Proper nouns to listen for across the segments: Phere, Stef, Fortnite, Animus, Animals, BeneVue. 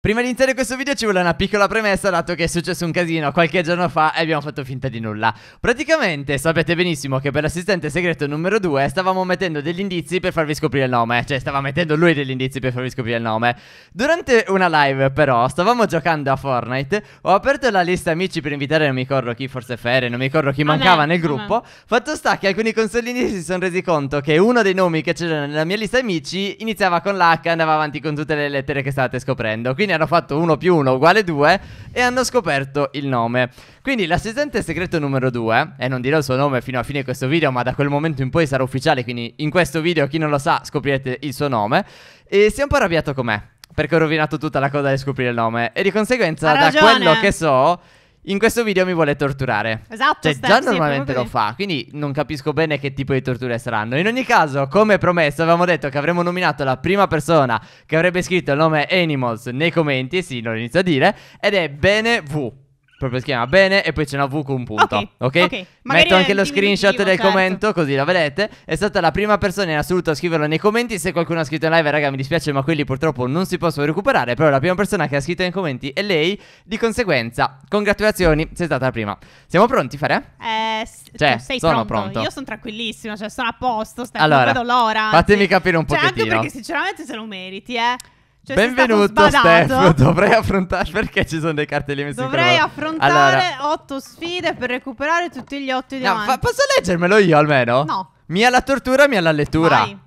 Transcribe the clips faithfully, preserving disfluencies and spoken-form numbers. Prima di iniziare questo video ci vuole una piccola premessa, dato che è successo un casino qualche giorno fa e abbiamo fatto finta di nulla. Praticamente sapete benissimo che per l'assistente segreto numero due stavamo mettendo degli indizi per farvi scoprire il nome. Cioè stava mettendo lui degli indizi per farvi scoprire il nome. Durante una live però stavamo giocando a Fortnite, ho aperto la lista amici per invitare, non mi ricordo chi, forse Phere, non mi ricordo chi mancava nel gruppo. Fatto sta che alcuni consolini si sono resi conto che uno dei nomi che c'era nella mia lista amici iniziava con l'H e andava avanti con tutte le lettere che state scoprendo. Quindi hanno fatto uno più uno uguale due e hanno scoperto il nome. Quindi l'assistente segreto numero due, e non dirò il suo nome fino a fine questo video, ma da quel momento in poi sarà ufficiale, quindi in questo video chi non lo sa scoprirete il suo nome, e si è un po' arrabbiato con me perché ho rovinato tutta la cosa di scoprire il nome, e di conseguenza da quello che so in questo video mi vuole torturare. Esatto, cioè, Stef, già normalmente sì, lo fa, quindi non capisco bene che tipo di torture saranno. In ogni caso, come promesso, avevamo detto che avremmo nominato la prima persona che avrebbe scritto il nome Animals nei commenti, sì, non inizio a dire, ed è BeneVue. Proprio si chiama Bene e poi c'è una V con un punto. Ok, okay? okay. Metto anche lo screenshot del certo. commento, così la vedete. È stata la prima persona in assoluto a scriverlo nei commenti. Se qualcuno ha scritto in live, raga, mi dispiace, ma quelli purtroppo non si possono recuperare. Però la prima persona che ha scritto nei commenti è lei. Di conseguenza, congratulazioni, sei stata la prima. Siamo pronti, Phere? Eh, cioè, sei sono pronto. pronto Io sono tranquillissimo, cioè sono a posto, stai, allora, non vedo l'ora. Fatemi capire un pochettino. Cioè, anche perché sinceramente se lo meriti, eh. Cioè, benvenuto Stef, dovrei affrontare, perché ci sono dei cartelli messi dovrei in colore? affrontare allora. otto sfide per recuperare tutti gli otto diamanti. No, posso leggermelo io almeno? No. Mia la tortura, mia la lettura. Vai.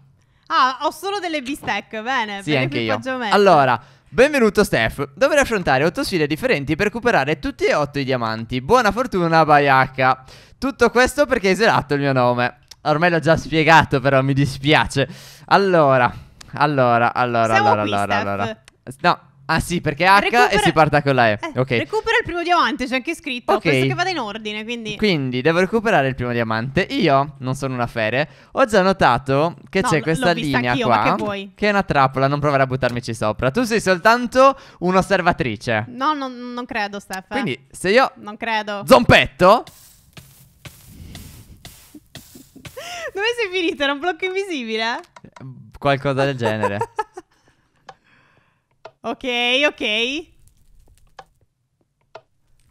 Ah, ho solo delle bistecche, bene. Sì, anche io. Allora, benvenuto Stef, dovrei affrontare otto sfide differenti per recuperare tutti e otto i diamanti. Buona fortuna, baiacca. Tutto questo perché hai eselato il mio nome. Ormai l'ho già spiegato, però mi dispiace. Allora... Allora, allora, Siamo allora, qui, allora, allora, no, ah sì, perché H recupera... e si parte con la E, eh, ok. Recupera il primo diamante, c'è anche scritto, okay. Penso che vada in ordine, quindi Quindi, devo recuperare il primo diamante. Io, non sono una Phere, ho già notato che no, c'è questa linea qua, ma che, vuoi? che è una trappola, non provare a buttarmici sopra. Tu sei soltanto un'osservatrice. No, non, non credo, Stef. Quindi, se io Non credo zompetto dove sei finito? Era un blocco invisibile? Qualcosa del genere. Ok, ok.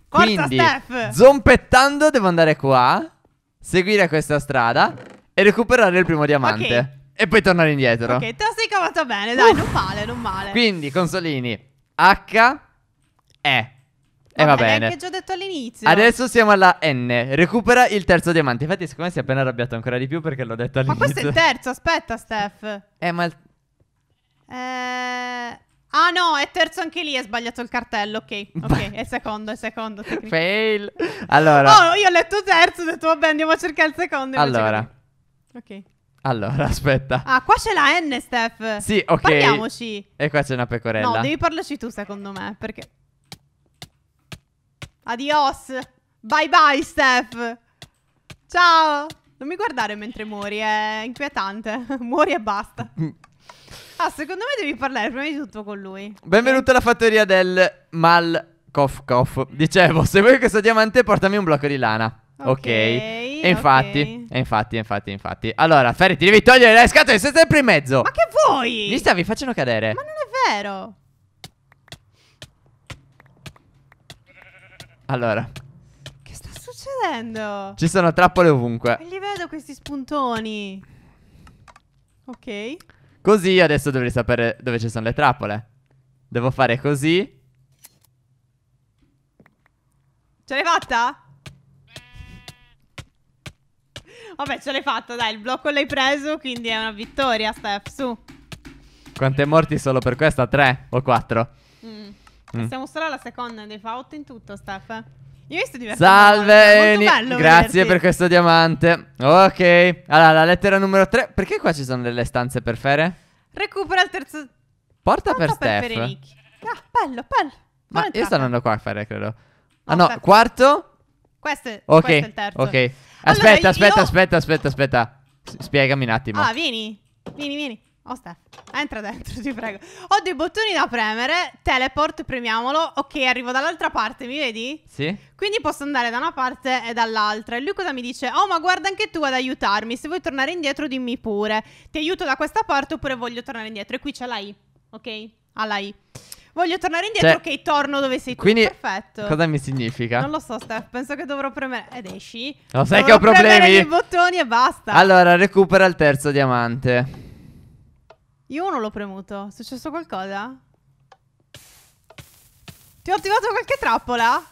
Forza, quindi, Stef! Zompettando devo andare qua, seguire questa strada e recuperare il primo diamante. Okay. E poi tornare indietro. Ok, te la sei cavata bene, dai, uh. non male, non male. Quindi, consolini, H, E. E eh, va bene, l'hai già detto all'inizio. Adesso siamo alla N. Recupera il terzo diamante. Infatti secondo me si è appena arrabbiato ancora di più perché l'ho detto all'inizio. Ma questo è il terzo, aspetta Stef. Eh ma il... eh... Ah no, è terzo anche lì, è sbagliato il cartello. Ok, ok, è il secondo, è il secondo fail. Allora, oh, io ho letto terzo, ho detto vabbè andiamo a cercare il secondo. Allora che... Ok. Allora, aspetta. Ah, qua c'è la N, Stef. Sì, ok. Parliamoci. E qua c'è una pecorella. No, devi parlarci tu secondo me, perché... Adios, bye bye Stef. Ciao. Non mi guardare mentre muori, è inquietante. Muori e basta. Ah, secondo me devi parlare prima di tutto con lui. Benvenuto okay. alla fattoria del mal cof cof. Dicevo, se vuoi questo diamante portami un blocco di lana. Ok, okay. E infatti okay. E infatti, infatti, infatti Allora, Phere, ti devi togliere le scatole, sei sempre in mezzo. Ma che vuoi? Mi stavi facendo cadere. Ma non è vero. Allora, che sta succedendo? Ci sono trappole ovunque. E li vedo questi spuntoni. Ok. Così adesso dovrei sapere dove ci sono le trappole. Devo fare così. Ce l'hai fatta? Vabbè, ce l'hai fatta, dai. Il blocco l'hai preso, quindi è una vittoria, Stef, su. Quante morti solo per questa? Tre o quattro? Mm. Mm. Siamo solo alla seconda, ne fa otto in tutto, Stef. Io mi sto divertendo. Salve, molto bello. Grazie vederti. Per questo diamante. Ok. Allora, la lettera numero tre. Perché qua ci sono delle stanze per Phere? Recupera il terzo. Porta, Porta per, per Stef. Ah, bello, bello. Ma io sto andando qua a Phere, credo. Ah no, no quarto? Questo è, okay. questo è il terzo. Ok. Aspetta, allora, aspetta, io... aspetta, aspetta, aspetta. Spiegami un attimo. Ah, vieni. Vieni, vieni. Oh Stef, entra dentro, ti prego. Ho dei bottoni da premere. Teleport, premiamolo. Ok, arrivo dall'altra parte, mi vedi? Sì. Quindi posso andare da una parte e dall'altra. E lui cosa mi dice? Oh ma guarda anche tu ad aiutarmi. Se vuoi tornare indietro dimmi pure. Ti aiuto da questa parte oppure voglio tornare indietro. E qui c'è la I, ok? Alla I. Voglio tornare indietro, cioè, ok, torno dove sei tu. Quindi, perfetto. Cosa mi significa? Non lo so, Stef, penso che dovrò premere... Ed esci. Lo sai che ho problemi? I bottoni e basta. Allora, recupera il terzo diamante. Io uno l'ho premuto. È successo qualcosa? Ti ho attivato qualche trappola?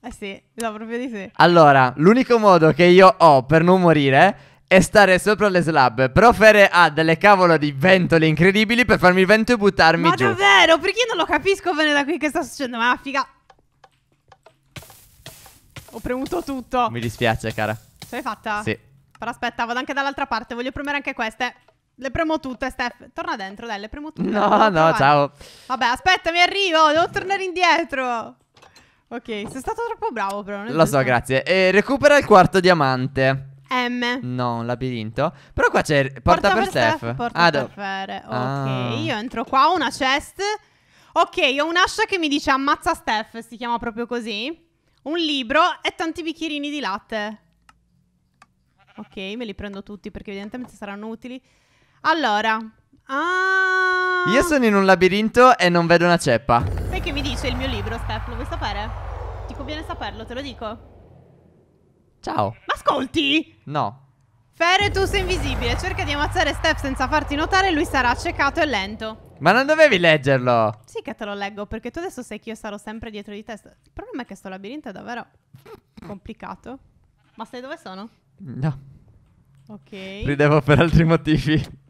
Eh sì, no, proprio di sì. Allora, l'unico modo che io ho per non morire è stare sopra le slab. Però Phere ha delle cavolo di ventole incredibili per farmi il vento e buttarmi ma giù. Ma davvero? Perché io non lo capisco bene da qui che sta succedendo. Ma figa. Ho premuto tutto. Mi dispiace, cara. Ce l'hai fatta? Sì. Però aspetta, vado anche dall'altra parte. Voglio premere anche queste. Le premo tutte, Stef. Torna dentro, dai, le premo tutte. No, no, provare. Ciao. Vabbè, aspetta, mi arrivo. Devo tornare indietro. Ok, sei stato troppo bravo però. Lo so, grazie. E recupera il quarto diamante. M. No, un labirinto. Però qua c'è porta, porta per, per Stef, Stef. Porta ah, per Phere. Ok, ah. Io entro qua, una chest. Ok, ho un'ascia che mi dice ammazza Stef, si chiama proprio così. Un libro e tanti bicchierini di latte. Ok, me li prendo tutti perché evidentemente saranno utili. Allora ah. Io sono in un labirinto e non vedo una ceppa. Sai che mi dice il mio libro, Stef? Lo vuoi sapere? Ti conviene saperlo, te lo dico. Ciao. Ma ascolti? No. Phere, tu sei invisibile. Cerca di ammazzare Stef senza farti notare. Lui sarà accecato e lento. Ma non dovevi leggerlo? Sì che te lo leggo, perché tu adesso sai che io sarò sempre dietro di te. Il problema è che sto labirinto è davvero complicato. Ma sai dove sono? No. Ok. Ridevo per altri motivi.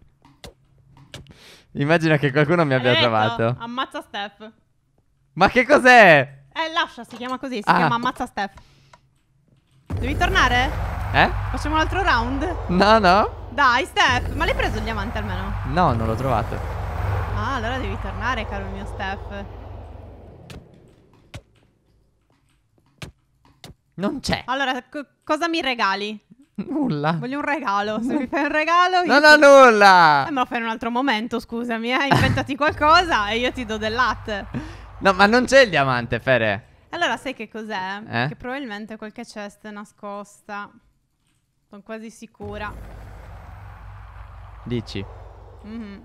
Immagina che qualcuno mi abbia trovato. Ammazza Stef. Ma che cos'è? Eh, lascia, si chiama così. Si ah. chiama Ammazza Stef. Devi tornare? Eh? Facciamo un altro round? No, no. Dai, Stef. Ma l'hai preso il diamante almeno? No, non l'ho trovato. Ah, allora devi tornare, caro mio Stef. Non c'è. Allora, co cosa mi regali? Nulla. Voglio un regalo. Se mi fai un regalo io... Non ho ti... nulla. Eh, me lo fai in un altro momento, scusami, eh. Inventati qualcosa e io ti do del latte. No, ma non c'è il diamante, Phere. Allora sai che cos'è? Eh? Che probabilmente qualche chest è nascosta. Sono quasi sicura. Dici? Mm-hmm.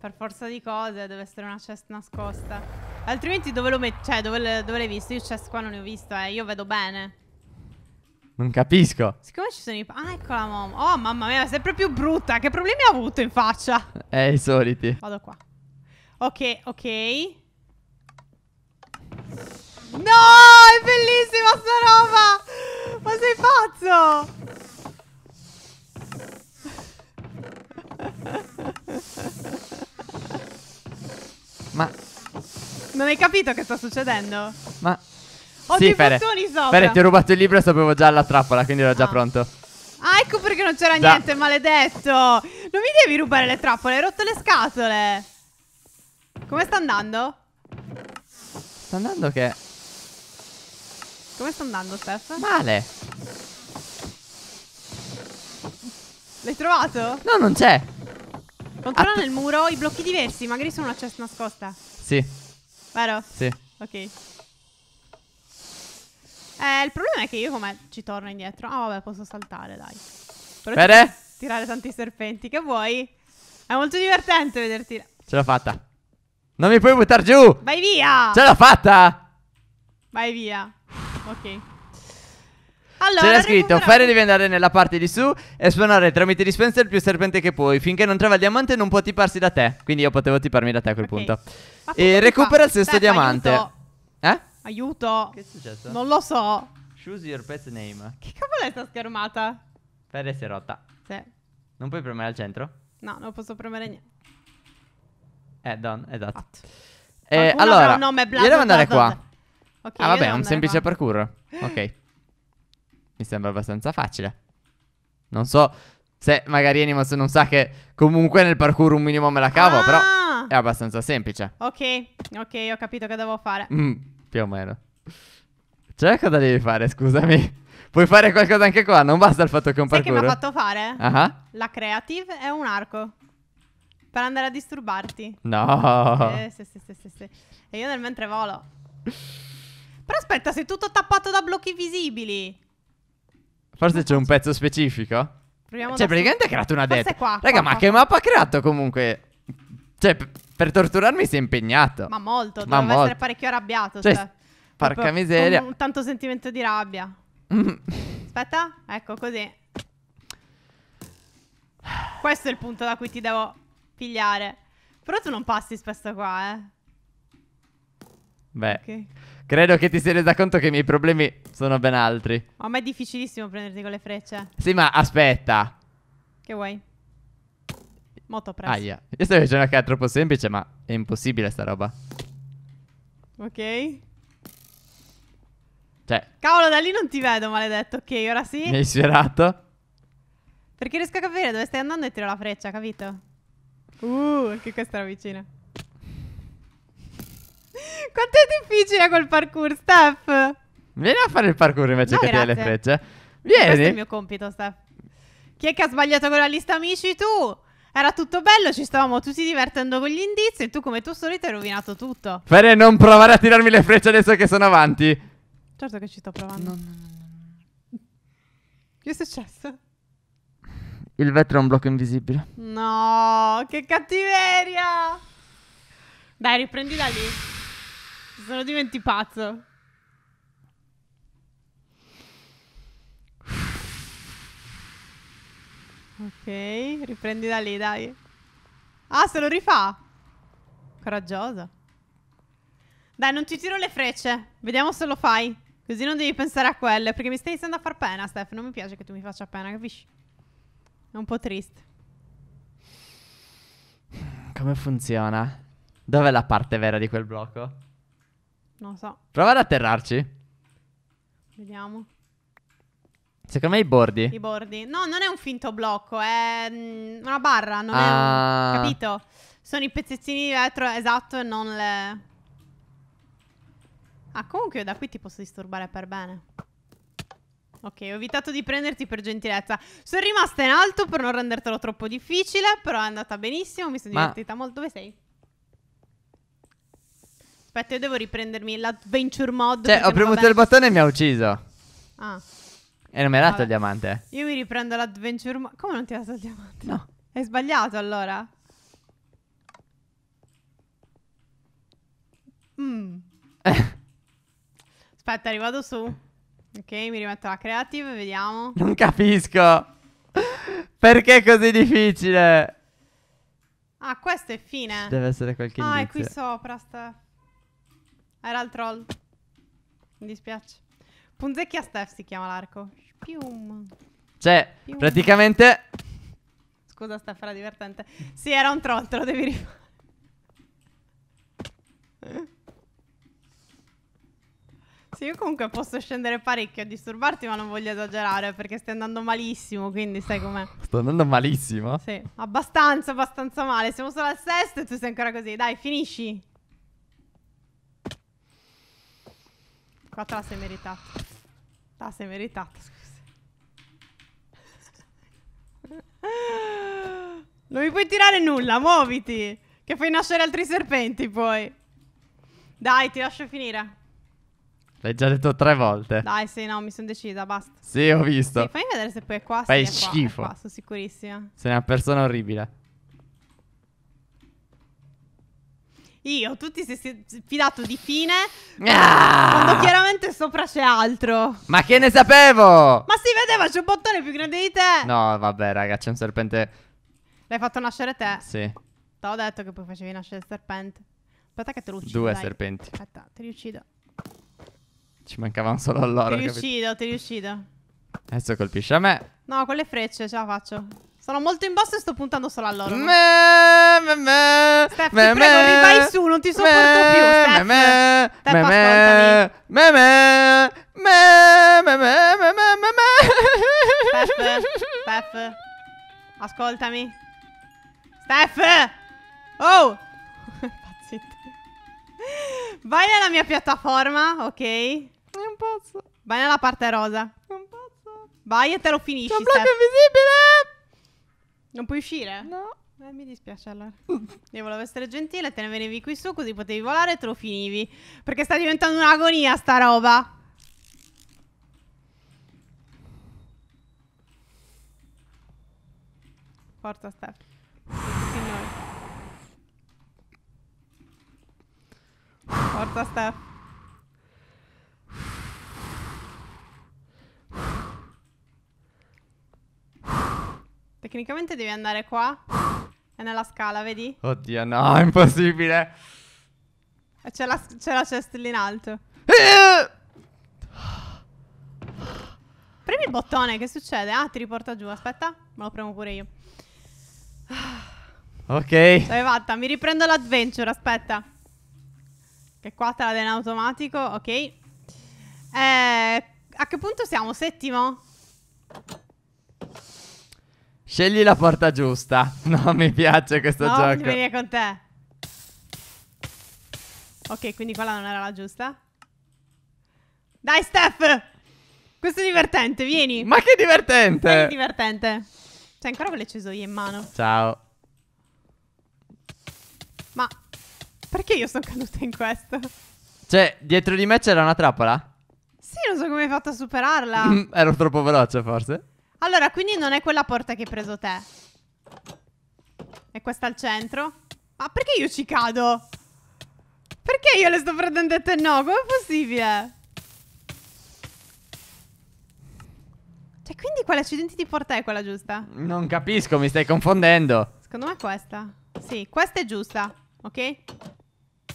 Per forza di cose deve essere una chest nascosta. Altrimenti dove lo metti? Cioè dove, dove l'hai visto? Io chest qua non ne ho visto, eh. Io vedo bene. Non capisco. Siccome ci sono i... Ah, eccola mamma. Oh, mamma mia, sei proprio brutta. Che problemi ha avuto in faccia? Eh, i soliti. Vado qua. Ok, ok. No, è bellissima sta roba. Ma sei pazzo. Ma... Non hai capito che sta succedendo? Ma... Ho sì, dei Phere. bottoni sopra. Phere, ti ho rubato il libro e sapevo già la trappola, quindi ero ah. già pronto. Ah, ecco perché non c'era niente, maledetto. Non mi devi rubare le trappole, hai rotto le scatole. Come sta andando? Sta andando che... Come sta andando, Stef? Male. L'hai trovato? No, non c'è. Controlla nel muro i blocchi diversi, magari sono una chest nascosta. Sì. Vero? Sì. Ok. Eh, il problema è che io come ci torno indietro. Ah, vabbè, posso saltare, dai. Però Phere? Ti tirare tanti serpenti, che vuoi? È molto divertente vederti. Ce l'ho fatta. Non mi puoi buttare giù. Vai via. Ce l'ho fatta. Vai via. Ok. Allora, c'era scritto: Phere, devi andare nella parte di su e suonare tramite dispenser più serpente che puoi. Finché non trova il diamante non può tiparsi da te. Quindi io potevo tiparmi da te a quel okay. punto. E recupera fa? il sesto Stef, diamante. Aiuto. Eh? Aiuto! Che è successo? Non lo so. Choose your pet name. Che cavolo è sta schermata? Phere si è rotta. Sì. Non puoi premere al centro? No, non posso premere niente. Eh, don, esatto. Eh, allora, io devo andare qua. Ok. Ah, vabbè, è un semplice qua. parkour. Ok. Mi sembra abbastanza facile. Non so se magari Animus non sa che comunque nel parkour un minimo me la cavo, ah! però è abbastanza semplice. Ok, ok, ho capito che devo fare. Mm. Più o meno. Cioè, cosa devi fare, scusami? Puoi fare qualcosa anche qua, non basta il fatto che è un parkour. Sai che mi ha fatto fare? Uh-huh. La creative è un arco. Per andare a disturbarti. No. Eh, sì, sì, sì, sì, sì. E io nel mentre volo. Però aspetta, sei tutto tappato da blocchi visibili. Forse c'è un pezzo specifico. Proviamo. Cioè, praticamente ha creato una dead. Raga, qua, ma qua. che mappa ha creato comunque? Cioè... per torturarmi si è impegnato. Ma molto, doveva Ma molto. essere parecchio arrabbiato. Cioè, cioè porca miseria. Un, un tanto sentimento di rabbia. Mm. Aspetta, ecco così. Questo è il punto da cui ti devo pigliare. Però tu non passi spesso qua, eh. Beh, okay. Credo che ti sei resa conto che i miei problemi sono ben altri. A me è difficilissimo prenderti con le frecce. Sì, ma aspetta. Che vuoi? Molto presto. Aia, io stavo dicendo che è troppo semplice, ma è impossibile sta roba. Ok. Cioè, cavolo, da lì non ti vedo, maledetto. Ok, ora sì. Mi hai sfiorato. Perché riesco a capire dove stai andando e tiro la freccia, capito? Uh, perché questa era vicina. Quanto è difficile col parkour, Stef? Vieni a fare il parkour invece no, che tirare le frecce. Vieni. Questo è il mio compito, Stef. Chi è che ha sbagliato con la lista amici? Tu! Era tutto bello, ci stavamo tutti divertendo con gli indizi e tu come tu solito hai rovinato tutto. Phere, non provare a tirarmi le frecce adesso che sono avanti. Certo che ci sto provando. No, no, no. Che è successo? Il vetro è un blocco invisibile. No, che cattiveria. Dai, riprendi da lì. Sono diventi pazzo. Ok, riprendi da lì, dai. Ah, se lo rifà. Coraggioso. Dai, non ti tiro le frecce. Vediamo se lo fai. Così non devi pensare a quelle. Perché mi stai iniziando a far pena, Stef. Non mi piace che tu mi faccia pena, capisci? È un po' triste. Come funziona? Dov'è la parte vera di quel blocco? Non lo so. Prova ad atterrarci. Vediamo. Secondo me i bordi. I bordi. No, non è un finto blocco. È una barra. Non ah. è un... Capito? Sono i pezzettini di vetro. Esatto. E non le... Ah, comunque io da qui ti posso disturbare per bene. Ok, ho evitato di prenderti per gentilezza. Sono rimasta in alto per non rendertelo troppo difficile. Però è andata benissimo. Mi sono Ma... divertita molto. Dove sei? Aspetta, io devo riprendermi l'adventure mod. Cioè, ho premuto il bottone e mi ha ucciso. Ah. E non mi ha dato il diamante. Io mi riprendo l'adventure mod. Come non ti ha dato il diamante? No. Hai sbagliato allora? Mm. Aspetta, arrivato su. Ok, mi rimetto la creative, vediamo. Non capisco. Perché è così difficile? Ah, questo è fine. Ci deve essere qualche indizio. Ah, è qui sopra, sta... Era il troll. Mi dispiace. Punzecchia Stef si chiama l'arco. Spium. Cioè, Spium. praticamente... Scusa Stef, era divertente. Sì, era un troll, te lo devi rifare. Sì, io comunque posso scendere parecchio a disturbarti, ma non voglio esagerare, perché stai andando malissimo, quindi sai com'è. Sto andando malissimo? Sì, abbastanza, abbastanza male. Siamo solo al sesto e tu sei ancora così. Dai, finisci. Qua te la sei meritata. Te la sei meritata, scusa. Non mi puoi tirare nulla, muoviti. Che fai nascere altri serpenti poi. Dai, ti lascio finire. L'hai già detto tre volte. Dai, sì, no, mi sono decisa, basta. Sì, ho visto. Sì, fammi vedere se poi è qua. Fai sì, è schifo. Qua, è qua, sono sicurissima. Sei una persona orribile. Io, tu ti sei fidato di fine ah! quando chiaramente sopra c'è altro. Ma che ne sapevo? Ma si vedeva, c'è un bottone più grande di te. No, vabbè, raga, c'è un serpente. L'hai fatto nascere te? Sì. T'ho detto che poi facevi nascere il serpente. Aspetta che te lo uccido. Due dai. serpenti. Aspetta, te li uccido. Ci mancavano solo loro. Te li uccido, te li uccido. Adesso colpisci a me. No, con le frecce ce la faccio. Sono molto in basso e sto puntando solo a loro. Me, me, me, Stef, me, ti prego, rivai su, non ti sopporto me, più, Stef. Me, me, Stef, me, ascoltami. Me, me, me, me, me, me, me. Stef, Stef, ascoltami. Stef! Oh! Pazzito. Vai nella mia piattaforma, ok? È un pozzo. Vai nella parte rosa. È un pozzo. Vai e te lo finisci, Stef. C'è un blocco invisibile! Non puoi uscire? No. Eh, mi dispiace allora. Io volevo essere gentile, te ne venivi qui su così potevi volare e te lo finivi. Perché sta diventando un'agonia sta roba. Forza Stef. Forza, Stef. Tecnicamente devi andare qua. È nella scala, vedi? Oddio, no, è impossibile. C'è la, la cesta lì in alto. Premi il bottone, che succede? Ah, ti riporta giù, aspetta. Me lo premo pure io. Ok. Ce l'hai fatta, mi riprendo l'adventure, aspetta. Che qua te la dai in automatico, ok. eh, A che punto siamo? Settimo? Scegli la porta giusta. No, mi piace questo no, gioco. No, venire con te. Ok, quindi quella non era la giusta. Dai, Stef! Questo è divertente, vieni. Ma che divertente! Vieni divertente. C'è ancora quelle cesoie in mano. Ciao. Ma perché io sono caduta in questo? Cioè, dietro di me c'era una trappola? Sì, non so come hai fatto a superarla. Mm, ero troppo veloce, forse. Allora, quindi non è quella porta che hai preso te. È questa al centro. Ma perché io ci cado? Perché io le sto prendendo e te no? Com'è possibile? Cioè, quindi quale accidenti di porta è quella giusta? Non capisco, mi stai confondendo. Secondo me è questa. Sì, questa è giusta, ok?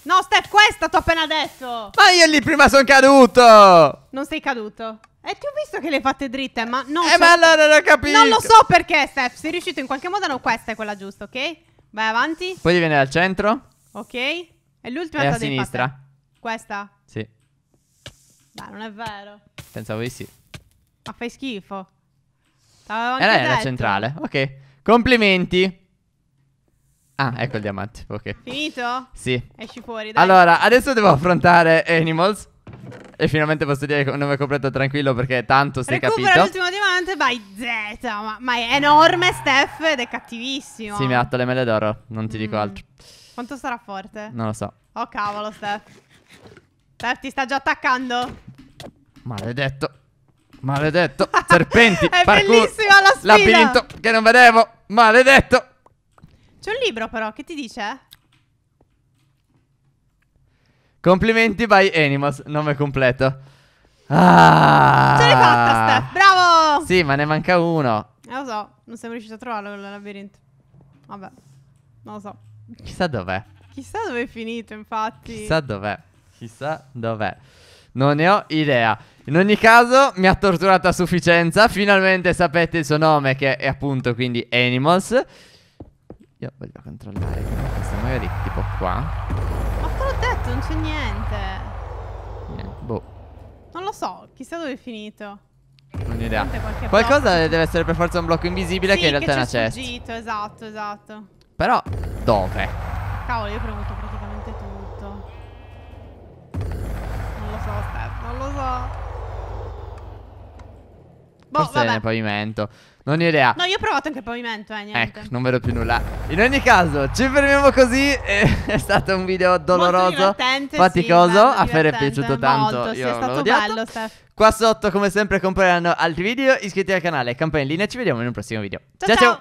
No, Stef, questa t'ho appena detto. Ma io lì prima sono caduto. Non sei caduto. E eh, ti ho visto che le hai fatte dritte, ma non Eh, so ma allora non capisco. Non lo so perché, Stef. Sei riuscito in qualche modo, no, questa è quella giusta, ok? Vai avanti. Poi devi venire al centro. Ok. E l'ultima è a sinistra. Fatte. Questa? Sì. Dai, non è vero. Pensavo di sì. Ma fai schifo. T'avevo anche eh, detto. È la centrale, ok. Complimenti. Ah, ecco il diamante, ok. Finito? Sì. Esci fuori, dai. Allora, adesso devo affrontare Animals. E finalmente posso dire che non mi è completo tranquillo perché tanto si è capito. Recupera l'ultimo diamante, vai Z. Ma, ma è enorme, Stef, ed è cattivissimo. Sì, mi ha dato le mele d'oro, non ti mm. dico altro. Quanto sarà forte? Non lo so. Oh cavolo, Stef. Stef ti sta già attaccando. Maledetto. Maledetto. Serpenti. È parkour, bellissima la sfida. Labirinto che non vedevo. Maledetto. C'è un libro però, che ti dice? Complimenti by Animus, nome completo. Ah! Ce l'hai fatta, Stef, bravo! Sì, ma ne manca uno. Eh, lo so, non siamo riusciti a trovarlo quel labirinto. Vabbè, non lo so. Chissà dov'è. Chissà dove è finito, infatti. Chissà dov'è. Chissà dov'è. Non ne ho idea. In ogni caso, mi ha torturato a sufficienza. Finalmente sapete il suo nome, che è appunto quindi Animals. Io voglio controllare questo, magari tipo qua. Non c'è niente. niente Boh. Non lo so, chissà dove è finito. Non ho idea. Qualcosa deve essere per forza un blocco invisibile, sì, che in realtà è una cesta. Fuggito, esatto, esatto. Però dove? Cavolo, io ho premuto praticamente tutto. Non lo so, Stef, non lo so. Boh, forse vabbè. Nel pavimento. Non ho idea. No, io ho provato anche il pavimento, eh, niente. Ecco, non vedo più nulla. In ogni caso, ci fermiamo così. È stato un video doloroso, faticoso. Sì, a Phere è piaciuto tanto. Molto, io sì, è stato bello, Stef. Qua sotto, come sempre, compariranno altri video. Iscriviti al canale, campanellina. Ci vediamo in un prossimo video. Ciao ciao! Ciao.